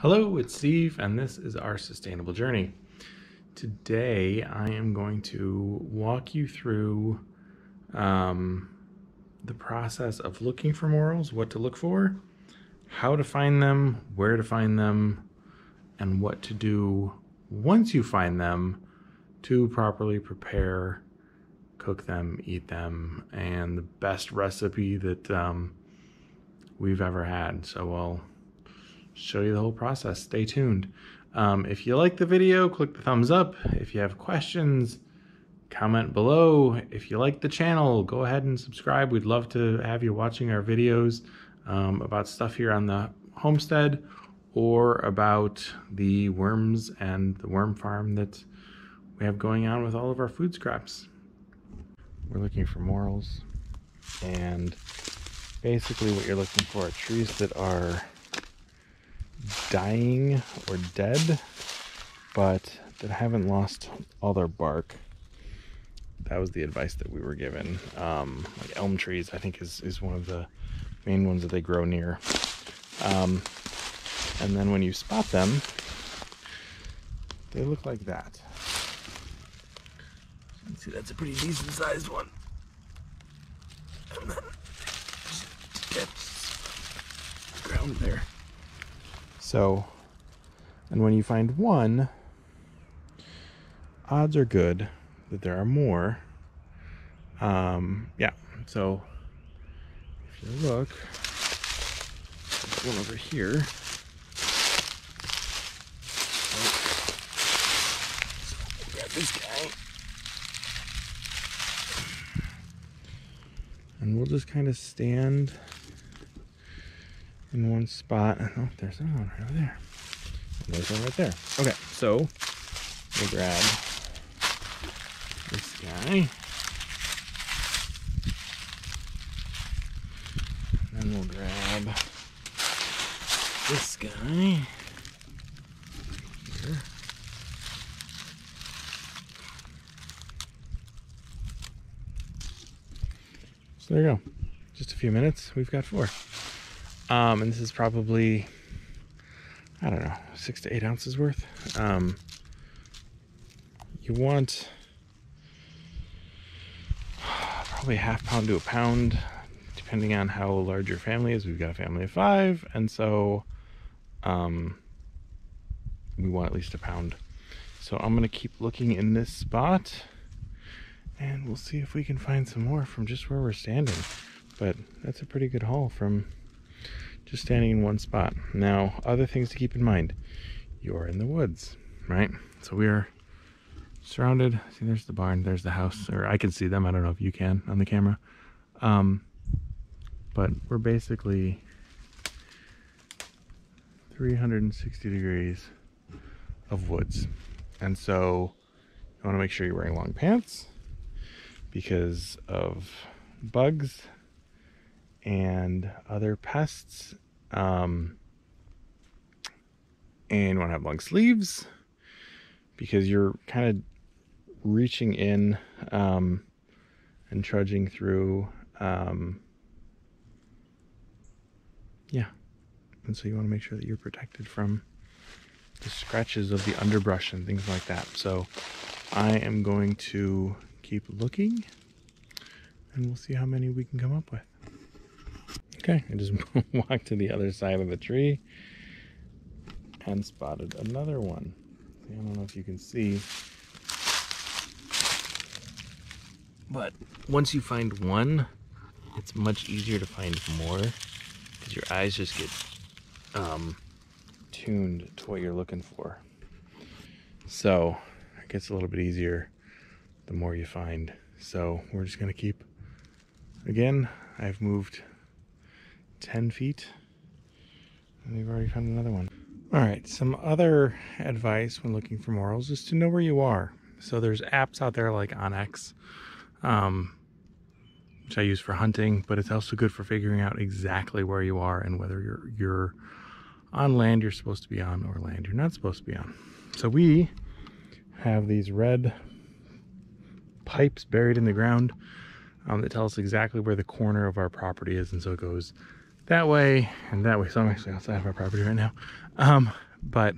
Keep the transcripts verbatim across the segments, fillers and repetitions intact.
Hello, it's Steve, and this is Our Sustainable Journey. Today, I am going to walk you through um, the process of looking for morels, what to look for, how to find them, where to find them, and what to do once you find them to properly prepare, cook them, eat them, and the best recipe that um, we've ever had. So I'll show you the whole process. Stay tuned. Um, if you like the video, click the thumbs up. If you have questions, comment below. If you like the channel, go ahead and subscribe. We'd love to have you watching our videos um, about stuff here on the homestead or about the worms and the worm farm that we have going on with all of our food scraps. We're looking for morels, and basically what you're looking for are trees that are dying or dead, but that haven't lost all their bark. That was the advice that we were given. Um, like elm trees, I think, is, is one of the main ones that they grow near. Um, and then when you spot them, they look like that. You can see that's a pretty decent sized one. And then that's the ground there. So, and when you find one, odds are good that there are more. Um, yeah, so if you look, there's one over here. So we'll grab this guy. And we'll just kind of stand in one spot. Oh, there's another one right over there. And there's one right there. Okay, so we'll grab this guy. And then we'll grab this guy. Here. So there you go. Just a few minutes, we've got four. Um, and this is probably, I don't know, six to eight ounces worth. Um, you want probably a half pound to a pound, depending on how large your family is. We've got a family of five, and so um, we want at least a pound. So I'm going to keep looking in this spot, and we'll see if we can find some more from just where we're standing. But that's a pretty good haul from just standing in one spot. Now, other things to keep in mind. You're in the woods, right? So we are surrounded. See, there's the barn, there's the house, or I can see them. I don't know if you can on the camera. Um, but we're basically three hundred sixty degrees of woods. And so you wanna make sure you're wearing long pants because of bugs and other pests, um, and you want to have long sleeves because you're kind of reaching in um, and trudging through, um, yeah, and so you want to make sure that you're protected from the scratches of the underbrush and things like that. So I am going to keep looking, and we'll see how many we can come up with. Okay, I just walked to the other side of the tree and spotted another one. I don't know if you can see, but once you find one, it's much easier to find more because your eyes just get um, tuned to what you're looking for. So it gets a little bit easier the more you find. So we're just going to keep, again, I've moved ten feet and we've already found another one. All right, some other advice when looking for morels is to know where you are. So there's apps out there like OnX, um, which I use for hunting, but it's also good for figuring out exactly where you are and whether you're, you're on land you're supposed to be on or land you're not supposed to be on. So we have these red pipes buried in the ground um, that tell us exactly where the corner of our property is, and so it goes that way and that way. So I'm actually outside of our property right now. Um, but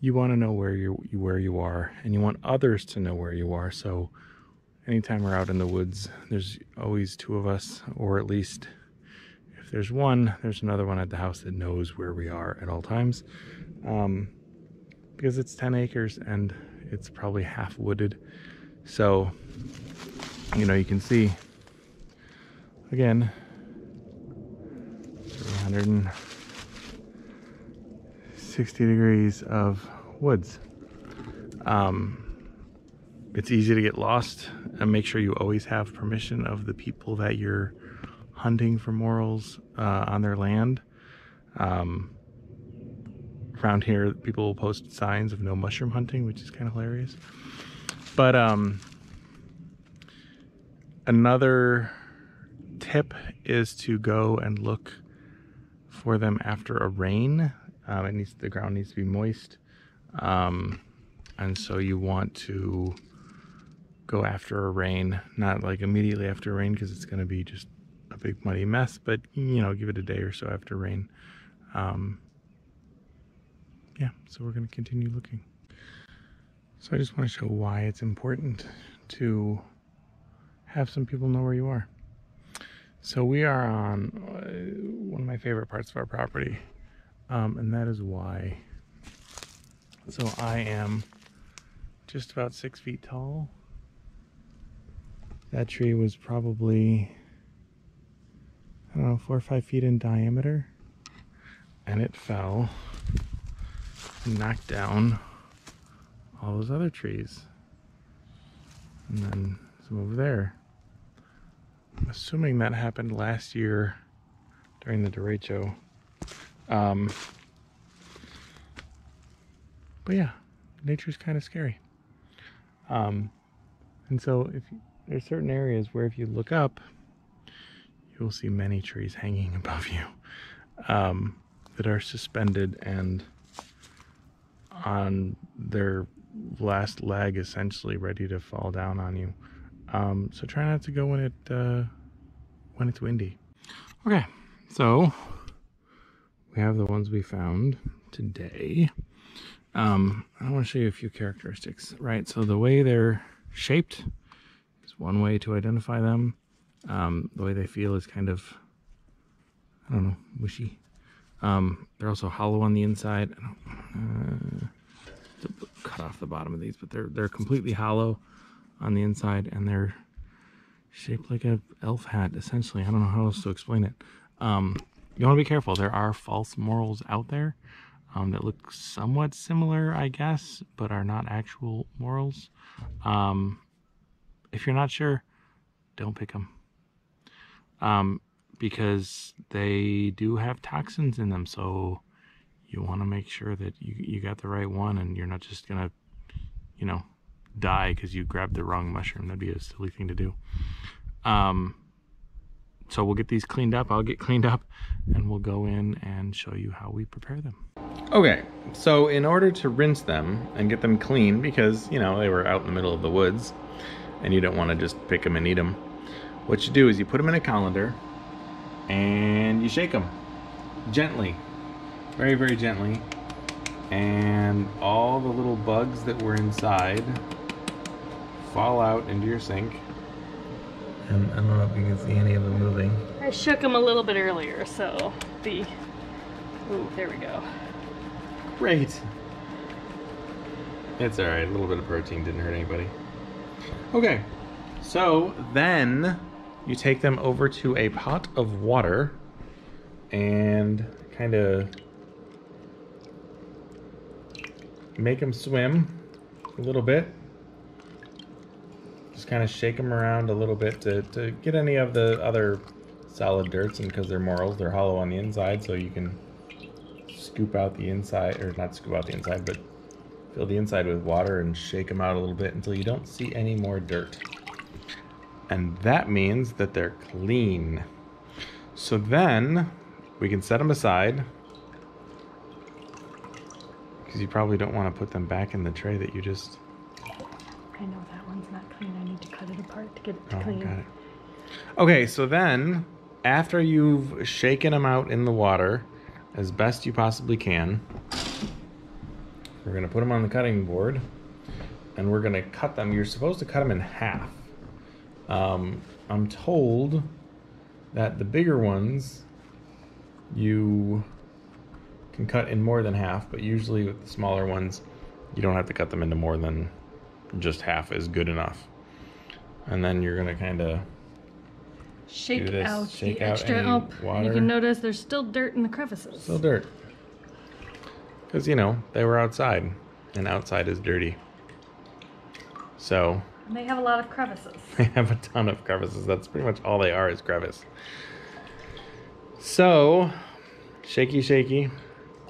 you want to know where you where you are, and you want others to know where you are. So anytime we're out in the woods, there's always two of us, or at least if there's one, there's another one at the house that knows where we are at all times, um, because it's ten acres and it's probably half wooded. So, you know, you can see again, three hundred sixty degrees of woods. Um, it's easy to get lost, and make sure you always have permission of the people that you're hunting for morels uh, on their land. Um, around here, people will post signs of no mushroom hunting, which is kind of hilarious. But um, another tip is to go and look for them after a rain. Um, it needs, the ground needs to be moist. Um, and so you want to go after a rain, not like immediately after rain, because it's going to be just a big muddy mess, but you know, give it a day or so after rain. Um, yeah, so we're going to continue looking. So I just want to show why it's important to have some people know where you are. So we are on one of my favorite parts of our property, um, and that is why. So I am just about six feet tall. That tree was probably, I don't know, four or five feet in diameter, and it fell and knocked down all those other trees, and then some over there. I'm assuming that happened last year during the derecho. Um, but yeah, nature's kind of scary. Um, and so if you, there's certain areas where if you look up, you'll see many trees hanging above you um, that are suspended and on their last leg, essentially ready to fall down on you. Um, so try not to go when it uh, when it's windy. Okay, so we have the ones we found today. Um, I want to show you a few characteristics, right? So the way they're shaped is one way to identify them. Um, the way they feel is kind of, I don't know, mushy. Um, they're also hollow on the inside. I don't, uh, cut off the bottom of these, but they're they're completely hollow on the inside, and they're shaped like an elf hat, essentially. I don't know how else to explain it. Um, you want to be careful. There are false morels out there um, that look somewhat similar, I guess, but are not actual morels. Um, if you're not sure, don't pick them, um, because they do have toxins in them. So you want to make sure that you, you got the right one, and you're not just going to, you know, die because you grabbed the wrong mushroom. That'd be a silly thing to do. Um, so we'll get these cleaned up. I'll get cleaned up, and we'll go in and show you how we prepare them. Okay, so in order to rinse them and get them clean, because you know they were out in the middle of the woods and you don't want to just pick them and eat them, what you do is you put them in a colander and you shake them gently, very very gently, and all the little bugs that were inside fall out into your sink. And I don't know if you can see any of them moving. I shook them a little bit earlier, so the... Ooh, there we go. Great. It's all right. A little bit of protein didn't hurt anybody. Okay. So then you take them over to a pot of water and kind of make them swim a little bit. Just kind of shake them around a little bit to, to get any of the other solid dirts, and because they're morels, they're hollow on the inside, so you can scoop out the inside, or not scoop out the inside, but fill the inside with water and shake them out a little bit until you don't see any more dirt. And that means that they're clean. So then we can set them aside, because you probably don't want to put them back in the tray that you just... I know that one's not clean. I need to cut it apart to get it oh, clean. Got it. Okay, so then, after you've shaken them out in the water as best you possibly can, We're gonna put them on the cutting board and we're gonna cut them. You're supposed to cut them in half. Um, I'm told that the bigger ones you can cut in more than half, but usually with the smaller ones you don't have to cut them into more than just half is good enough. And then you're gonna kind of shake out the extra up. You can notice there's still dirt in the crevices. Still dirt. Because, you know, they were outside, and outside is dirty. So. And they have a lot of crevices. They have a ton of crevices. That's pretty much all they are, is crevice. So, shaky, shaky,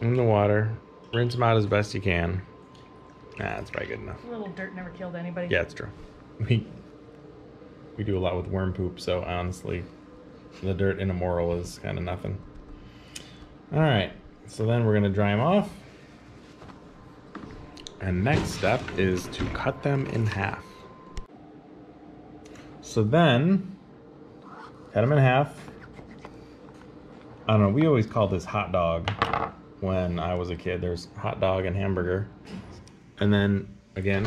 in the water. Rinse them out as best you can. Nah, that's probably good enough. A little dirt never killed anybody. Yeah, it's true. We, we do a lot with worm poop, so honestly, the dirt in a Morel is kind of nothing. All right. So then we're going to dry them off. And next step is to cut them in half. So then, cut them in half. I don't know, we always called this hot dog when I was a kid. There's hot dog and hamburger. And then, again,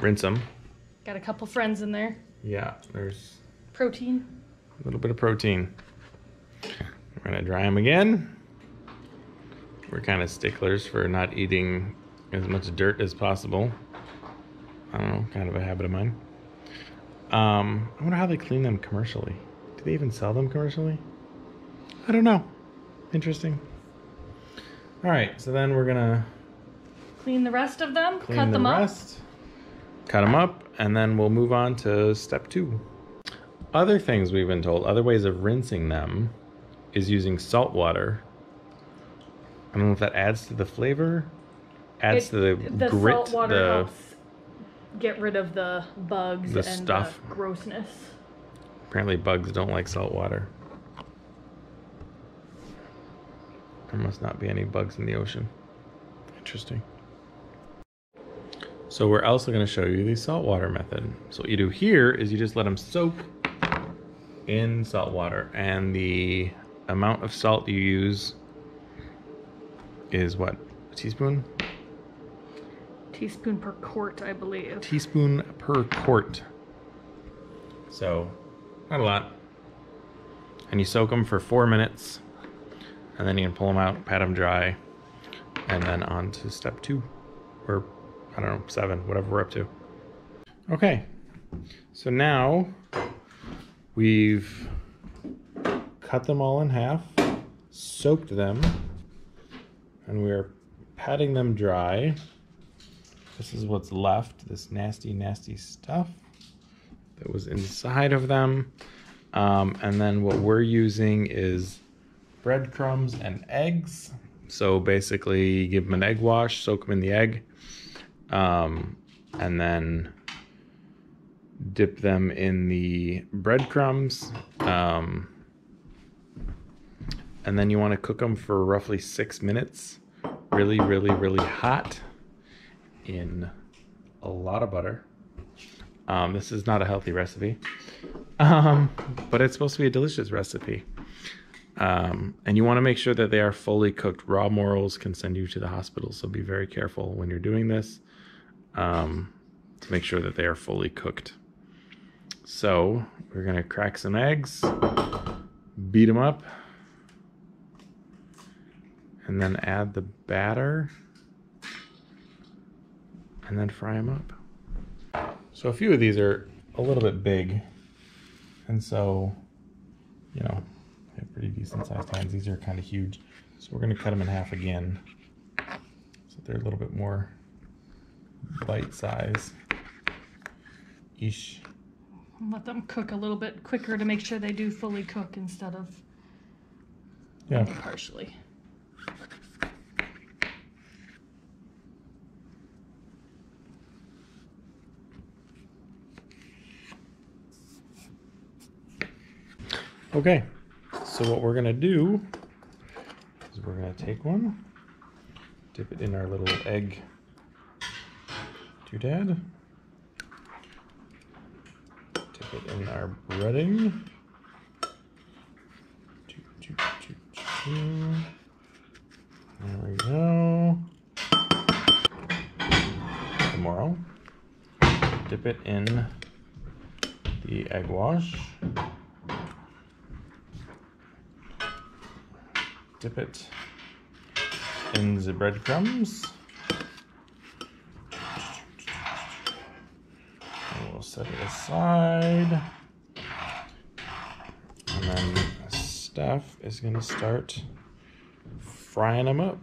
rinse them. Got a couple friends in there. Yeah, there's... protein. A little bit of protein. We're going to dry them again. We're kind of sticklers for not eating as much dirt as possible. I don't know, kind of a habit of mine. Um, I wonder how they clean them commercially. Do they even sell them commercially? I don't know. Interesting. All right, so then we're gonna clean the rest of them, clean cut them the rest, up, cut them up, and then we'll move on to step two. Other things we've been told, other ways of rinsing them, is using salt water. I don't know if that adds to the flavor, adds it, to the, the grit. Salt water the helps get rid of the bugs the and stuff. The grossness. Apparently bugs don't like salt water. There must not be any bugs in the ocean. Interesting. So we're also going to show you the salt water method. So what you do here is you just let them soak in salt water, and the amount of salt you use is what, a teaspoon? Teaspoon per quart, I believe. Teaspoon per quart. So, not a lot. And you soak them for four minutes, and then you can pull them out, pat them dry, and then on to step two, or I don't know, seven, whatever we're up to. Okay, so now we've cut them all in half, soaked them, and we're patting them dry. This is what's left, this nasty, nasty stuff that was inside of them. Um, and then what we're using is breadcrumbs and eggs. So basically give them an egg wash, soak them in the egg, um, and then dip them in the breadcrumbs. Um, and then you want to cook them for roughly six minutes. Really, really, really hot in a lot of butter. Um, this is not a healthy recipe, um, but it's supposed to be a delicious recipe. Um, and you want to make sure that they are fully cooked. Raw Morels can send you to the hospital, so be very careful when you're doing this um, to make sure that they are fully cooked. So we're going to crack some eggs, beat them up, and then add the batter and then fry them up. So a few of these are a little bit big, and so, you know, they have pretty decent sized hands. These are kind of huge, so we're going to cut them in half again so they're a little bit more bite size ish. Let them cook a little bit quicker to make sure they do fully cook instead of, yeah, partially. Okay, so what we're gonna do is we're gonna take one, dip it in our little egg doodad, dip it in our breading, there we go, dip it in the egg wash, dip it in the breadcrumbs, and we'll set it aside, and then the stuff is going to start frying them up.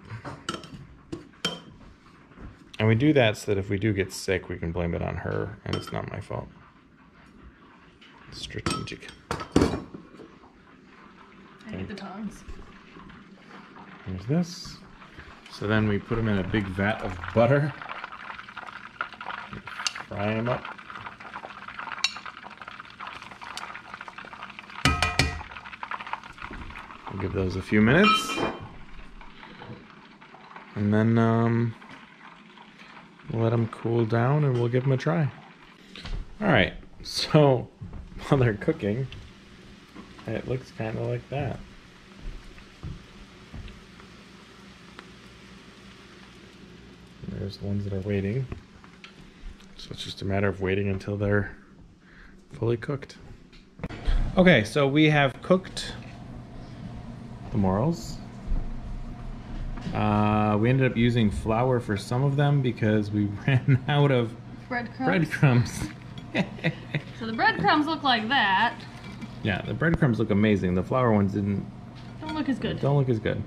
And we do that so that if we do get sick, we can blame it on her, and it's not my fault. It's strategic. I need the tongs. Here's this. So then we put them in a big vat of butter. Fry them up. We'll give those a few minutes. And then um, we'll let them cool down and we'll give them a try. All right, so while they're cooking, it looks kind of like that. There's the ones that are waiting. So it's just a matter of waiting until they're fully cooked. Okay, so we have cooked the morels. Uh, we ended up using flour for some of them because we ran out of breadcrumbs. breadcrumbs. So the breadcrumbs look like that. Yeah, the breadcrumbs look amazing. The flour ones didn't. Don't look as good. Don't look as good.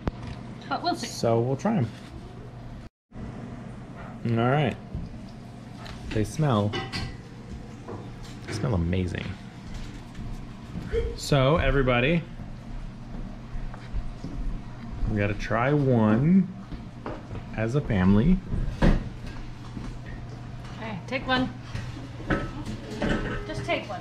But we'll see. So we'll try them. All right. They smell. They smell amazing. So everybody, we gotta try one as a family. Hey, take one. Just take one.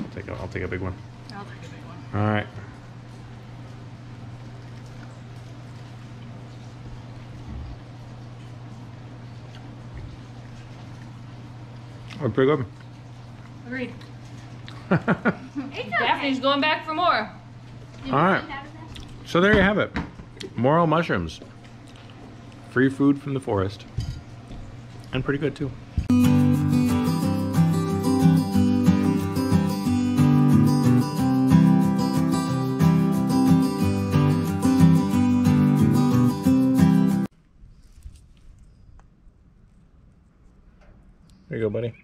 I'll take a, I'll take a big one. I'll take a big one. All right. That's pretty good. Agreed. Daphne's going back for more. All right. So there you have it. Morel mushrooms. Free food from the forest. And pretty good too. There you go, buddy.